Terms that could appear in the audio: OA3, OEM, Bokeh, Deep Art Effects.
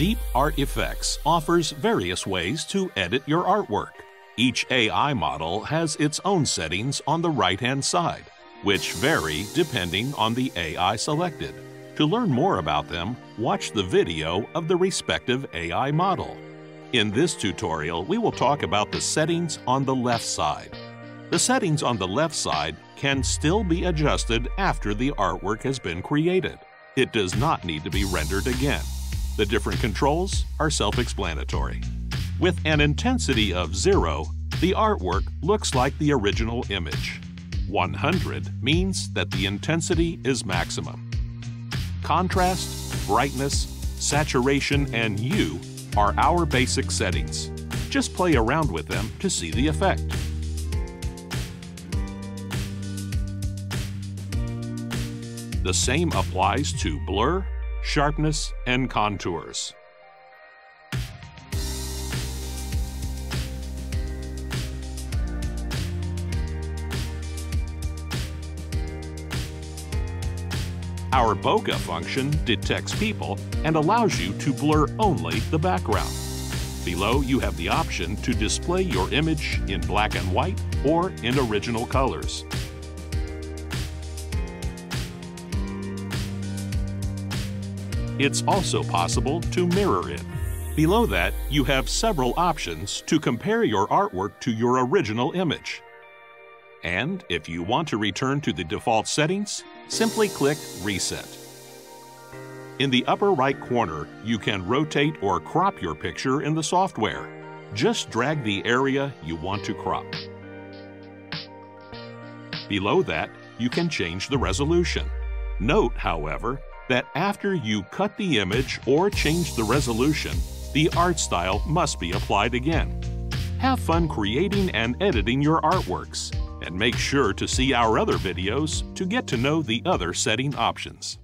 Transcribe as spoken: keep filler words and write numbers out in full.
Deep Art Effects offers various ways to edit your artwork. Each A I model has its own settings on the right-hand side, which vary depending on the A I selected. To learn more about them, watch the video of the respective A I model. In this tutorial, we will talk about the settings on the left side. The settings on the left side can still be adjusted after the artwork has been created. It does not need to be rendered again. The different controls are self-explanatory. With an intensity of zero, the artwork looks like the original image. one hundred means that the intensity is maximum. Contrast, brightness, saturation, and hue are our basic settings. Just play around with them to see the effect. The same applies to blur, sharpness, and contours. Our Bokeh function detects people and allows you to blur only the background. Below, you have the option to display your image in black and white or in original colors. It's also possible to mirror it. Below that, you have several options to compare your artwork to your original image. And if you want to return to the default settings, simply click Reset. In the upper right corner, you can rotate or crop your picture in the software. Just drag the area you want to crop. Below that, you can change the resolution. Note, however, that after you cut the image or change the resolution, the art style must be applied again. Have fun creating and editing your artworks, and make sure to see our other videos to get to know the other setting options.